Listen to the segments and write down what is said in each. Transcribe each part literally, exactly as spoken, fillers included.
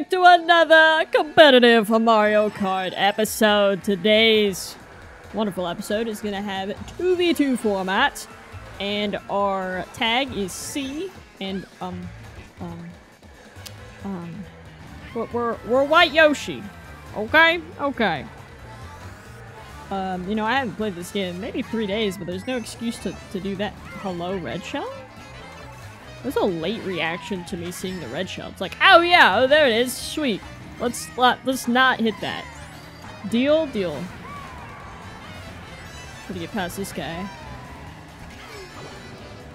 back to another competitive Mario Kart episode. Today's wonderful episode is going to have two v two format, and our tag is C, and um, um, um, we're, we're, we're White Yoshi, okay? Okay. Um, you know, I haven't played this game in maybe three days, but there's no excuse to, to do that. Hello, Red Shell? There's a late reaction to me seeing the red shell. It's like, oh yeah, oh there it is, sweet. Let's not, let's not hit that. Deal, deal. Try to get past this guy.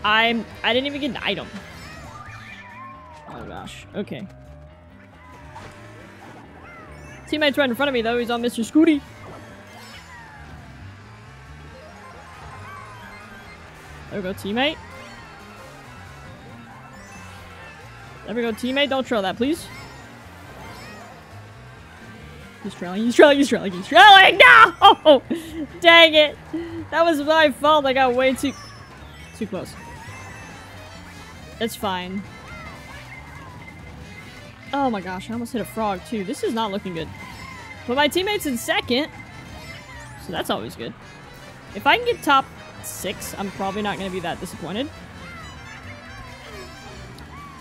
I'm, I didn't even get an item. Oh gosh, okay. Teammate's right in front of me though, he's on Mister Scooty. There we go, teammate. There we go, teammate. Don't trail that, please. He's trailing. He's trailing. He's trailing. He's trailing. No! Oh, dang it. That was my fault. I got way too too close. It's fine. Oh my gosh, I almost hit a frog too. This is not looking good. But my teammate's in second, so that's always good. If I can get top six, I'm probably not going to be that disappointed.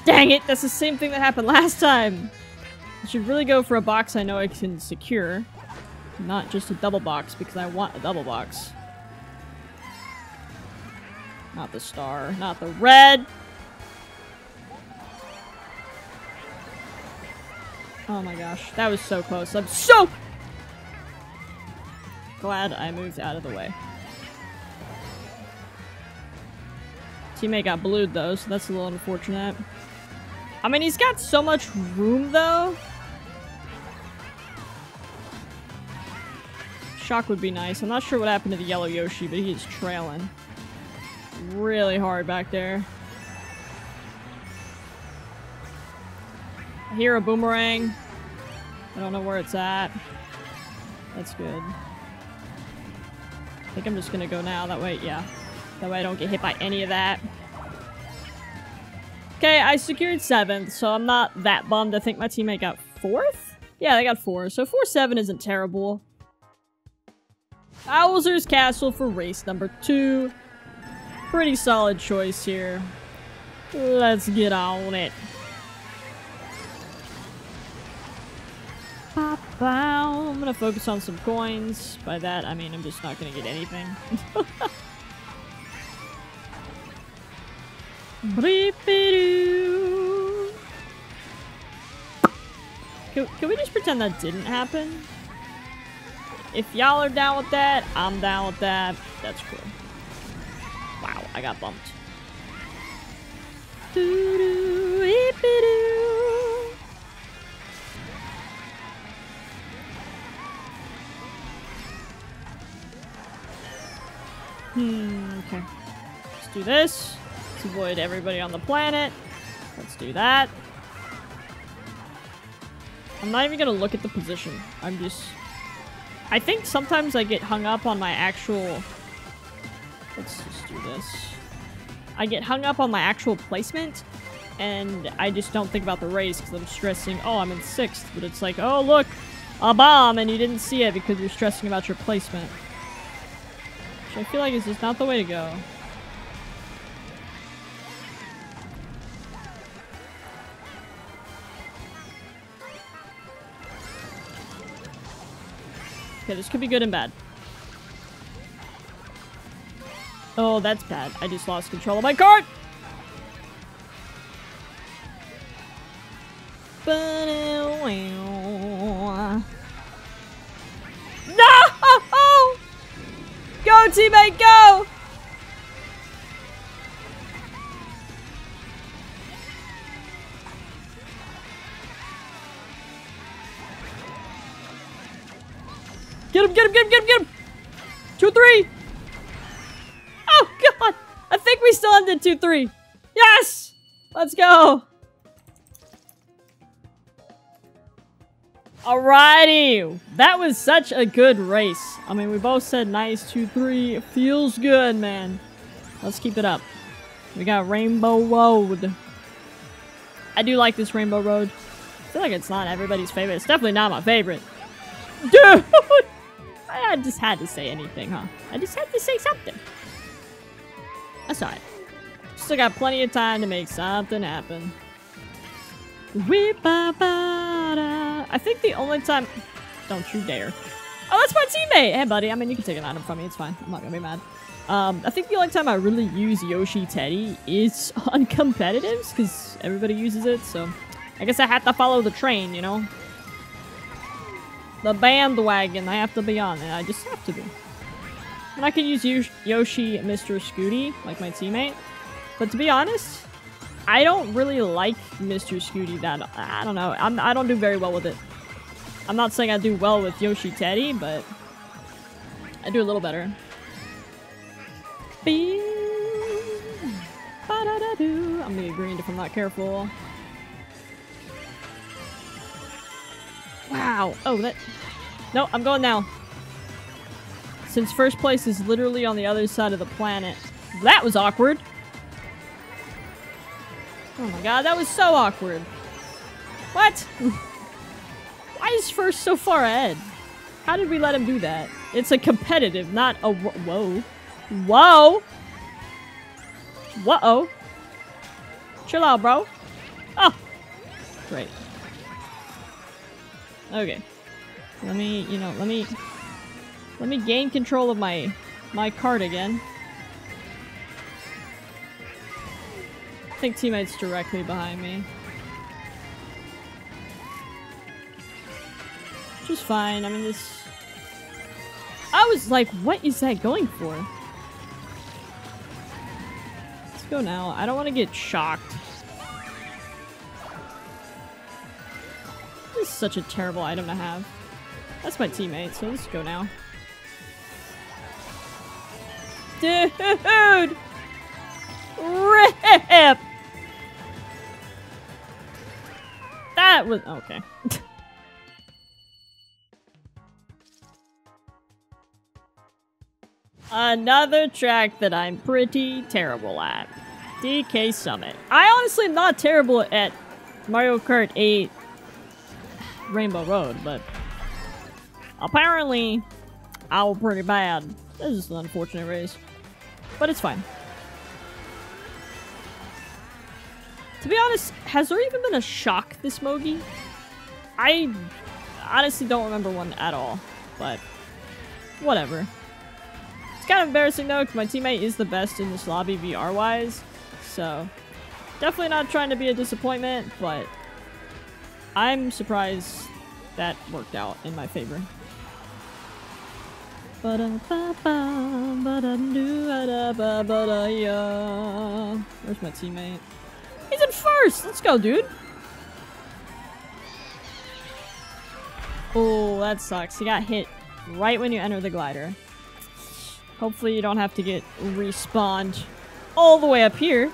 Dang it! That's the same thing that happened last time! I should really go for a box I know I can secure. Not just a double box, because I want a double box. Not the star. Not the red! Oh my gosh. That was so close. I'm so glad I moved out of the way. Teammate got blued though, so that's a little unfortunate. I mean, he's got so much room, though. Shock would be nice. I'm not sure what happened to the yellow Yoshi, but he's trailing really hard back there. I hear a boomerang. I don't know where it's at. That's good. I think I'm just gonna go now. That way, yeah. That way I don't get hit by any of that. Okay, I secured seventh, so I'm not that bummed. I think my teammate got fourth? Yeah, they got four, so four seven isn't terrible. Bowser's Castle for race number two. Pretty solid choice here. Let's get on it. I'm gonna focus on some coins. By that, I mean I'm just not gonna get anything. Can, can we just pretend that didn't happen? If y'all are down with that, I'm down with that. That's cool. Wow, I got bumped. Hmm, okay. Let's do this. Avoid everybody on the planet. Let's do that. I'm not even gonna look at the position. I'm just... I think sometimes I get hung up on my actual... Let's just do this. I get hung up on my actual placement, and I just don't think about the race because I'm stressing, oh, I'm in sixth, but it's like, oh, look, a bomb, and you didn't see it because you're stressing about your placement. Which I feel like is just not the way to go. Okay, this could be good and bad. Oh, that's bad. I just lost control of my cart! No! Go, teammate, go! Get him, get him, get him, get him, get him! two three! Oh, God! I think we still ended two three! Yes! Let's go! Alrighty! That was such a good race. I mean, we both said nice two three. It feels good, man. Let's keep it up. We got Rainbow Road. I do like this Rainbow Road. feel like it's not everybody's favorite. It's definitely not my favorite. Dude! I just had to say anything, huh? I just had to say something. That's alright. Still got plenty of time to make something happen. I think the only time... Don't you dare. Oh, that's my teammate! Hey, buddy. I mean, you can take an item from me. It's fine. I'm not gonna be mad. Um, I think the only time I really use Yoshi Teddy is on competitives, because everybody uses it, so... I guess I have to follow the train, you know? The bandwagon. I have to be on it. I just have to be. And I can use Yoshi Mister Scooty, like my teammate. But to be honest, I don't really like Mister Scooty that... I don't know. I'm, I don't do very well with it. I'm not saying I do well with Yoshi Teddy, but... I do a little better. I'm gonna get greened if I'm not careful. Wow. Oh, that... No, I'm going now. Since first place is literally on the other side of the planet. That was awkward. Oh my god, that was so awkward. What? Why is first so far ahead? How did we let him do that? It's a competitive, not a... Whoa. Whoa! Whoa! Chill out, bro. Oh! Great. Okay. Let me, you know, let me... Let me gain control of my... My cart again. I think teammate's directly behind me. Which is fine. I mean, this... I was like, what is that going for? Go now. I don't want to get shocked. This is such a terrible item to have. That's my teammate, so let's go now. Dude! Rip! That was... Okay. Another track that I'm pretty terrible at. D K Summit. I honestly am not terrible at Mario Kart eight Rainbow Road, but apparently I was pretty bad. This is an unfortunate race, but it's fine. To be honest, has there even been a shock this Mogi? I honestly don't remember one at all, but whatever. It's kind of embarrassing though, because my teammate is the best in this lobby V R-wise, so definitely not trying to be a disappointment, but I'm surprised that worked out in my favor. Where's my teammate? He's in first! Let's go, dude! Oh, that sucks. He got hit right when you enter the glider. Hopefully you don't have to get respawned all the way up here.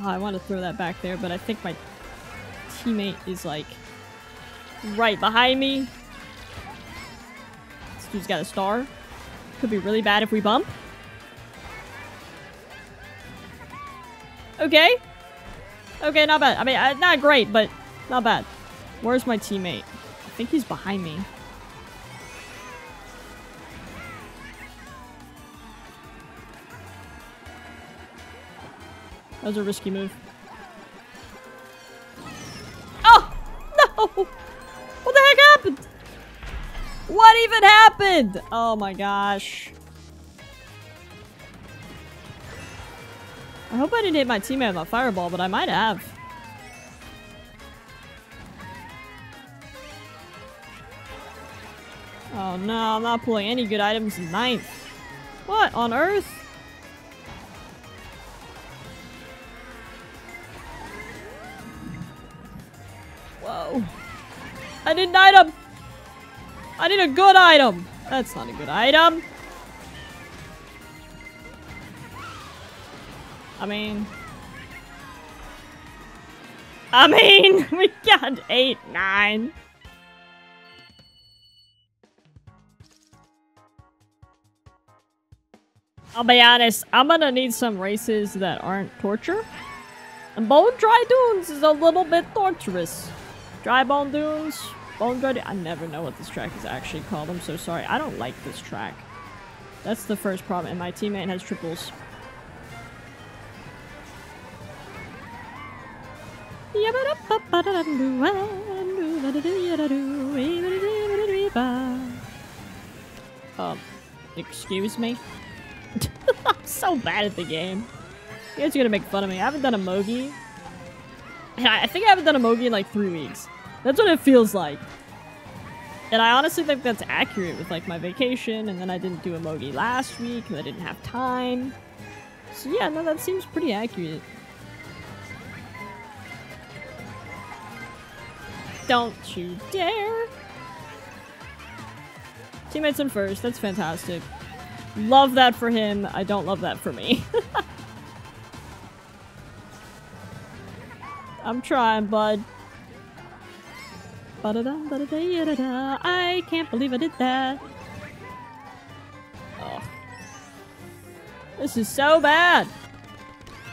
Oh, I want to throw that back there, but I think my teammate is like right behind me. This dude's got a star. Could be really bad if we bump. Okay. Okay, not bad. I mean, not great, but not bad. Where's my teammate? I think he's behind me. That was a risky move. Oh! No! What the heck happened? What even happened? Oh my gosh. I hope I didn't hit my teammate with a fireball, but I might have. Oh no, I'm not pulling any good items in ninth. What on earth? Whoa. I need an item! I need a good item! That's not a good item! I mean... I mean, we got eight, nine... I'll be honest, I'm gonna need some races that aren't torture. And Bone Dry Dunes is a little bit torturous. Dry Bone Dunes, Bone Dry Dunes. I never know what this track is actually called. I'm so sorry. I don't like this track. That's the first problem. And my teammate has triples. Um, excuse me? I'm so bad at the game. You guys are gonna make fun of me. I haven't done a Mogi. And I, I think I haven't done a Mogi in like three weeks. That's what it feels like. And I honestly think that's accurate with like my vacation, and then I didn't do a Mogi last week because I didn't have time. So yeah, no, that seems pretty accurate. Don't you dare! Teammates in first, that's fantastic. Love that for him. I don't love that for me. I'm trying, bud. I can't believe I did that. Oh. This is so bad.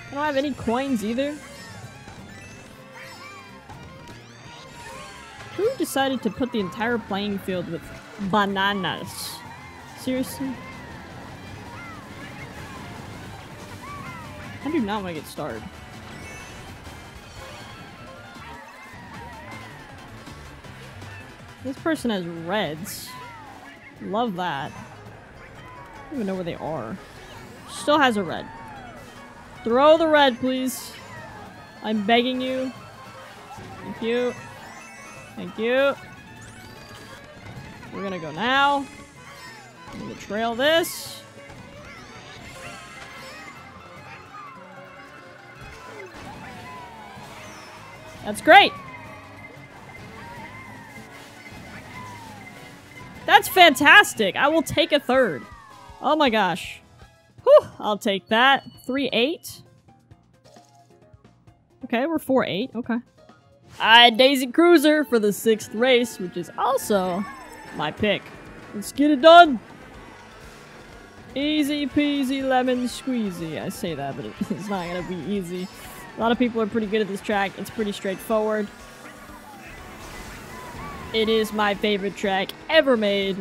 I don't have any coins either. Who decided to put the entire playing field with bananas? Seriously? I do not want to get started. This person has reds. Love that. I don't even know where they are. Still has a red. Throw the red, please. I'm begging you. Thank you. Thank you. We're gonna go now. I'm gonna trail this. That's great. That's fantastic. I will take a third. Oh my gosh. Whew, I'll take that. three eight. Okay, we're four eight. Okay. I Daisy Cruiser for the sixth race, which is also my pick. Let's get it done. Easy peasy lemon squeezy. I say that, but it's not gonna be easy. A lot of people are pretty good at this track. It's pretty straightforward. It is my favorite track ever made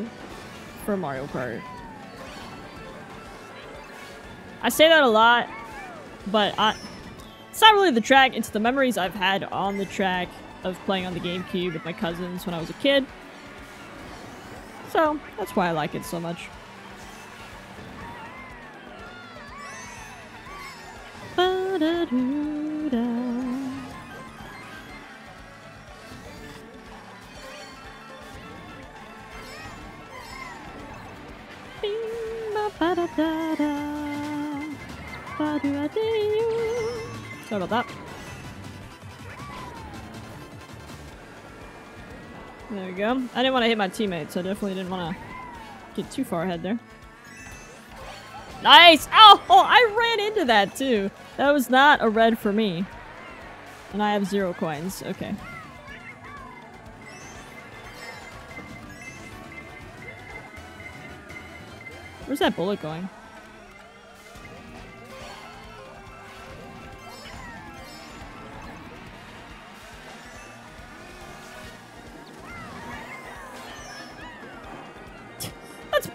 for Mario Kart. I say that a lot, but I... It's not really the track, it's the memories I've had on the track of playing on the GameCube with my cousins when I was a kid. So, that's why I like it so much. Sorry about that. There we go. I didn't want to hit my teammate, so I definitely didn't want to get too far ahead there. Nice! Ow! Oh, I ran into that too. That was not a red for me. And I have zero coins. Okay. Where's that bullet going?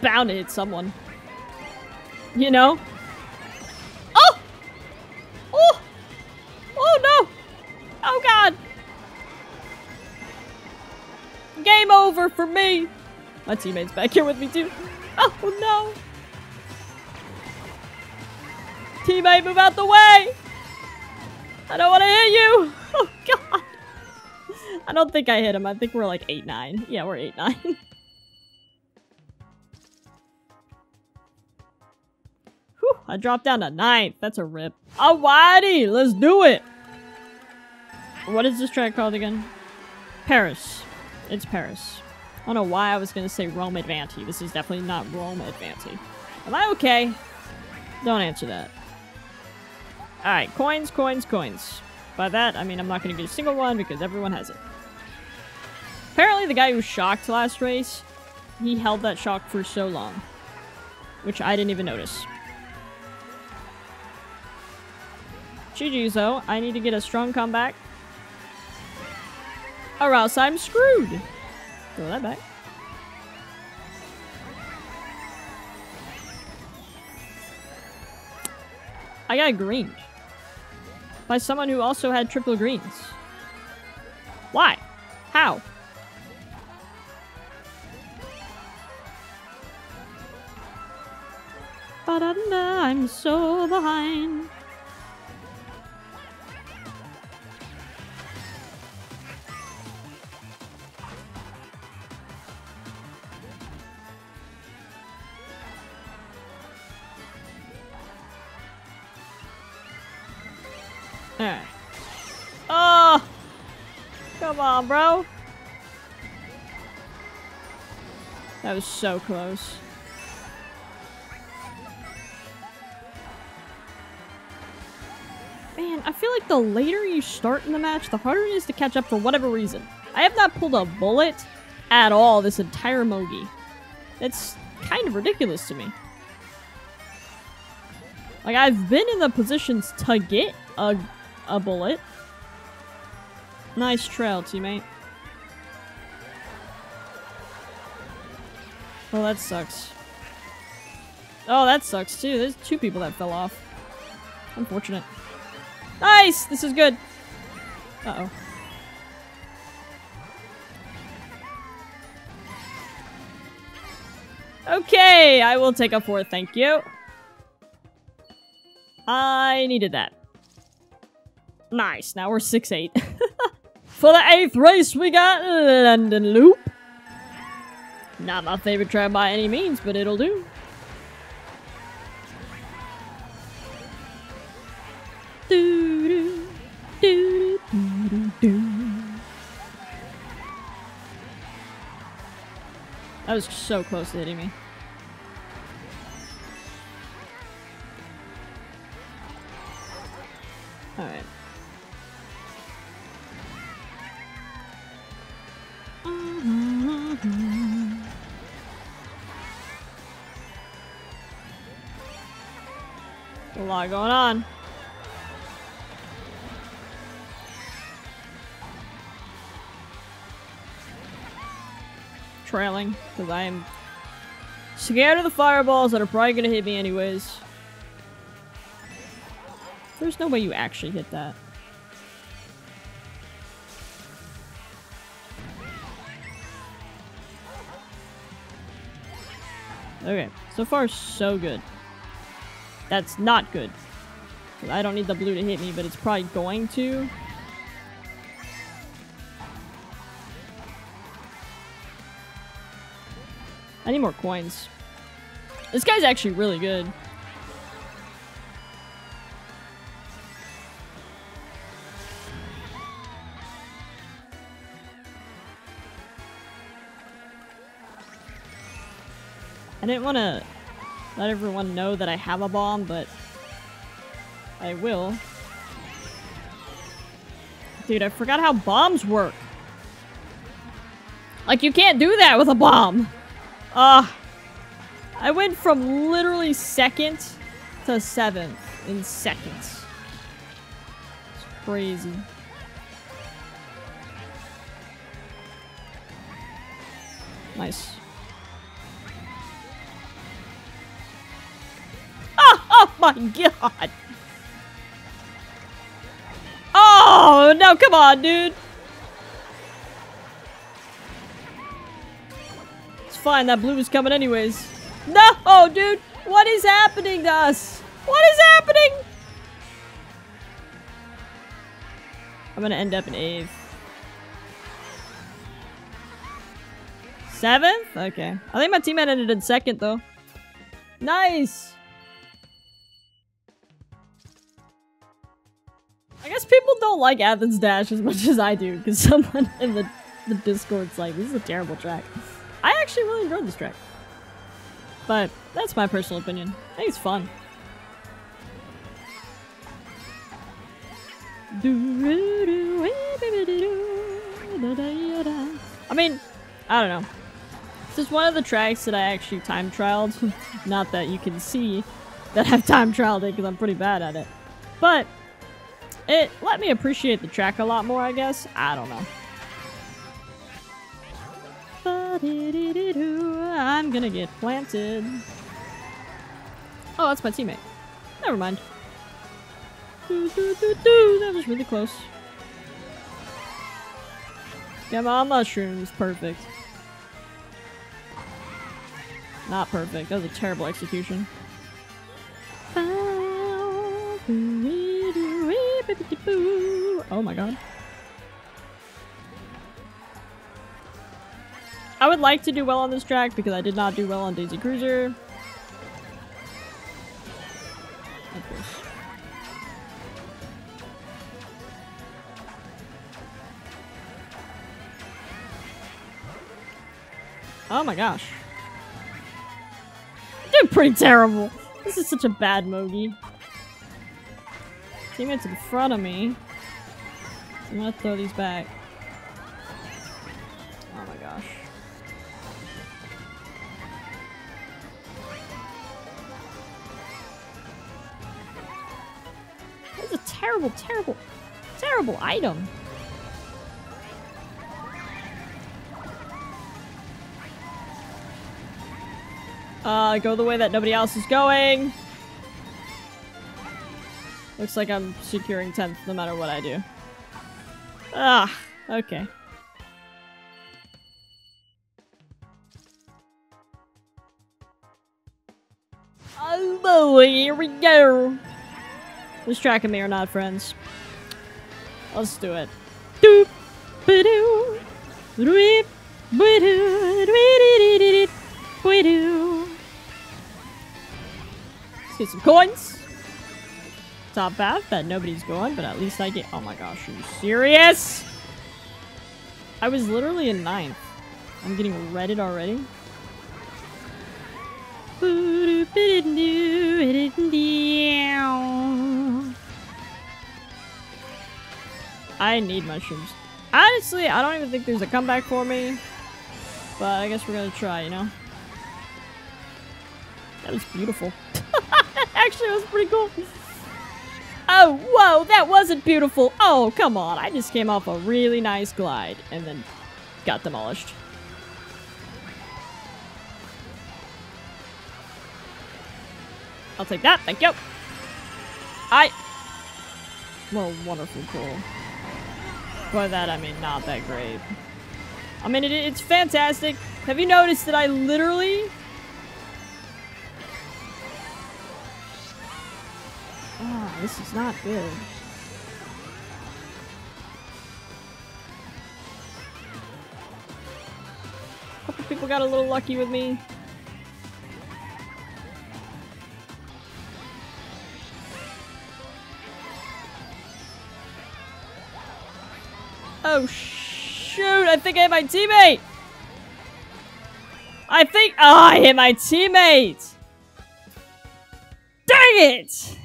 Bound to hit someone, you know. Oh, oh, oh no! Oh god! Game over for me. My teammate's back here with me too. Oh no! Teammate, move out the way! I don't want to hit you. Oh god! I don't think I hit him. I think we're like eight nine. Yeah, we're eight nine. I dropped down to ninth. That's a rip. Alrighty, let's do it. What is this track called again? Paris. It's Paris. I don't know why I was going to say Rome Advanti. This is definitely not Rome Advanti. Am I okay? Don't answer that. Alright, coins, coins, coins. By that, I mean I'm not going to get a single one because everyone has it. Apparently the guy who shocked last race, he held that shock for so long, which I didn't even notice. G G's though. I need to get a strong comeback, or else I'm screwed. Throw that back. I got green by someone who also had triple greens. Why? How? Ba-da-da, I'm so behind. Alright. Oh! Come on, bro! That was so close. Man, I feel like the later you start in the match, the harder it is to catch up for whatever reason. I have not pulled a bullet at all this entire Mogi. It's kind of ridiculous to me. Like, I've been in the positions to get a... a bullet. Nice trail, teammate. Well, that sucks. Oh, that sucks too. There's two people that fell off. Unfortunate. Nice! This is good. Uh-oh. Okay, I will take a four, thank you. I needed that. Nice, now we're six eight. For the eighth race, we got London Loop. Not my favorite track by any means, but it'll do. Doo-doo, doo-doo, doo-doo, doo. That was so close to hitting me. Alright. A lot going on. Trailing, because I am scared of the fireballs that are probably going to hit me anyways. There's no way you actually hit that. Okay, so far so good. That's not good. I don't need the blue to hit me, but it's probably going to. I need more coins. This guy's actually really good. I didn't want to let everyone know that I have a bomb, but I will. Dude, I forgot how bombs work. Like, you can't do that with a bomb. Uh, I went from literally second to seventh in seconds. It's crazy. Nice. Oh my god! Oh no! Come on, dude. It's fine. That blue is coming, anyways. No, dude. What is happening to us? What is happening? I'm gonna end up in eighth, seventh. Okay. I think my teammate ended in second, though. Nice. I guess people don't like Athens Dash as much as I do, because someone in the, the Discord's like, this is a terrible track. I actually really enjoyed this track. But that's my personal opinion. I think it's fun. I mean, I don't know. This is one of the tracks that I actually time-trialed. Not that you can see that I've time-trialed it, because I'm pretty bad at it. But It let me appreciate the track a lot more, I guess. I don't know. I'm gonna get planted. Oh, that's my teammate. Never mind. That was really close. Come on, mushrooms. Perfect. Not perfect. That was a terrible execution. Oh my god. I would like to do well on this track because I did not do well on Daisy Cruiser. Oh my gosh. I did pretty terrible. This is such a bad Mogi. Teammates in front of me. So I'm gonna throw these back. Oh my gosh. That's a terrible, terrible, terrible item. Uh, go the way that nobody else is going. Looks like I'm securing tenth no matter what I do. Ah, okay. Oh boy, here we go. This track and me are not friends. Let's do it. Doop, ba-doo, doop, ba-doo, doo-doo-doo-doo-doo, ba-doo. Get some coins. Top half that nobody's going, but at least I get. Oh my gosh, are you serious? I was literally in ninth. I'm getting redded already. I need mushrooms. Honestly, I don't even think there's a comeback for me, but I guess we're gonna try, you know? That was beautiful. Actually, it was pretty cool. Oh, whoa, that wasn't beautiful. Oh, come on. I just came off a really nice glide and then got demolished. I'll take that. Thank you. I... Well, wonderful, cool. By that, I mean not that great. I mean, it, it's fantastic. Have you noticed that I literally... Oh, this is not good. A couple people got a little lucky with me. Oh, shoot! I think I hit my teammate! I think- Oh, I hit my teammate! Dang it!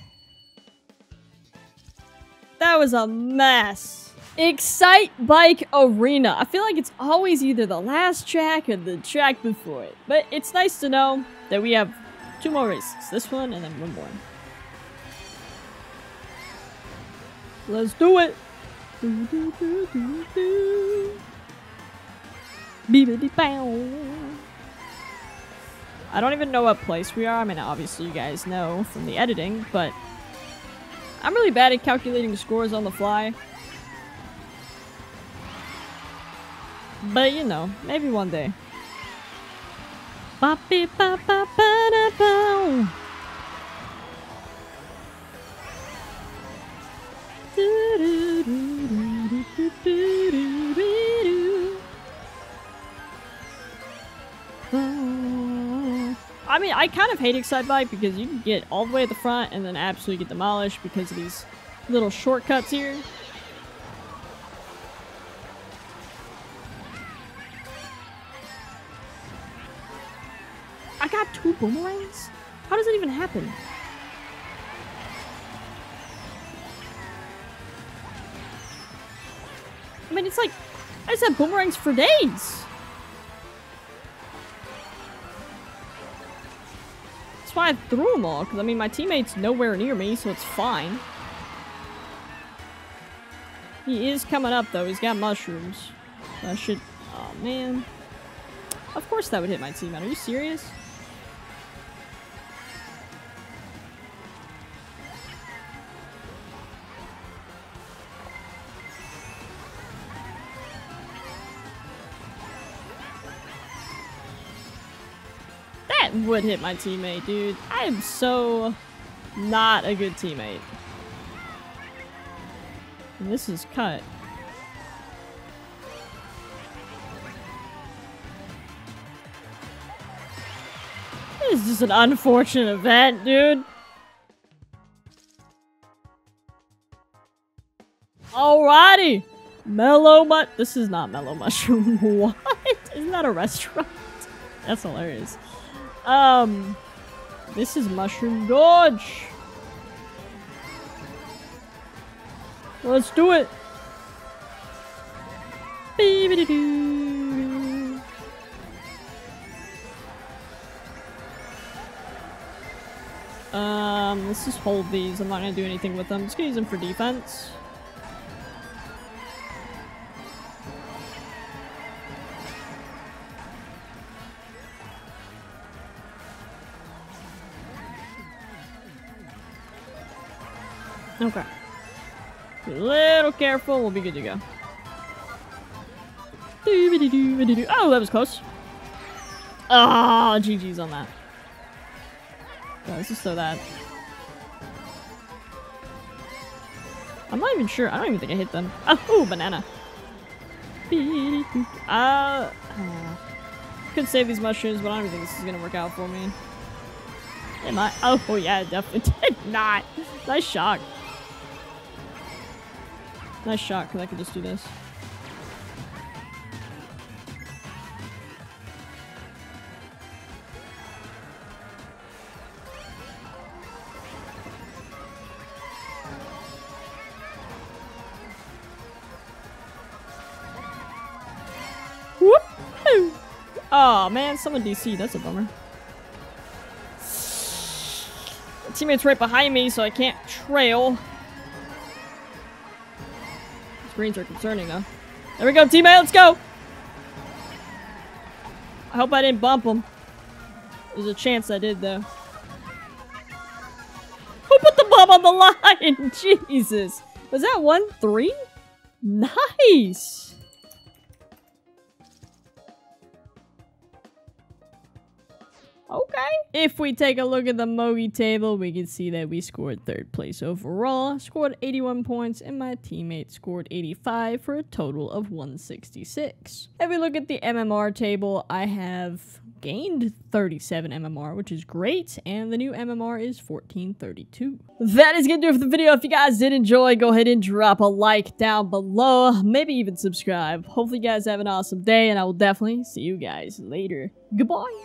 That was a mess. Excite Bike Arena. I feel like it's always either the last track or the track before it. But it's nice to know that we have two more races. This one and then one more. Let's do it. Do, do, do, do, do. Be, be, be, bow. I don't even know what place we are. I mean, obviously you guys know from the editing, but... I'm really bad at calculating scores on the fly. But, you know, maybe one day. I mean, I kind of hate Excite Bike because you can get all the way at the front and then absolutely get demolished because of these little shortcuts here. I got two boomerangs? How does that even happen? I mean, it's like, I just have boomerangs for days. Why I threw them all, because I mean my teammate's nowhere near me, so it's fine. He is coming up, though. He's got mushrooms. That should... Oh, man. Of course that would hit my teammate. Are you serious? That would hit my teammate, dude. I am so not a good teammate. And this is cut. This is just an unfortunate event, dude. Alrighty! Mellow Mut- This is not Mellow Mushroom. What? Isn't that a restaurant? That's hilarious. Um, this is Mushroom Gorge. Let's do it. Beep-a-doo-doo. Um, let's just hold these. I'm not gonna do anything with them. I'm just gonna use them for defense. Okay. Be a little careful, we'll be good to go. Oh, that was close. Ah, oh, G G's on that. Yeah, let's just throw that. I'm not even sure. I don't even think I hit them. Oh, ooh, banana. Uh, oh. Could save these mushrooms, but I don't even think this is gonna work out for me. Am I? Oh, yeah, it definitely did not. Nice shock. Nice shot, because I could just do this. Whoop! Oh man, someone D C, that's a bummer. My teammate's right behind me, so I can't trail. Greens are concerning, though. There we go, teammate. Let's go. I hope I didn't bump him. There's a chance I did, though. Who put the bomb on the line? Jesus. Was that one three? Nice. Okay. If we take a look at the Mogi table, we can see that we scored third place overall, scored eighty-one points, and my teammate scored eighty-five for a total of one sixty-six. If we look at the M M R table, I have gained thirty-seven M M R, which is great, and the new M M R is fourteen thirty-two. That is gonna do it for the video. If you guys did enjoy, go ahead and drop a like down below, maybe even subscribe. Hopefully you guys have an awesome day, and I will definitely see you guys later. Goodbye.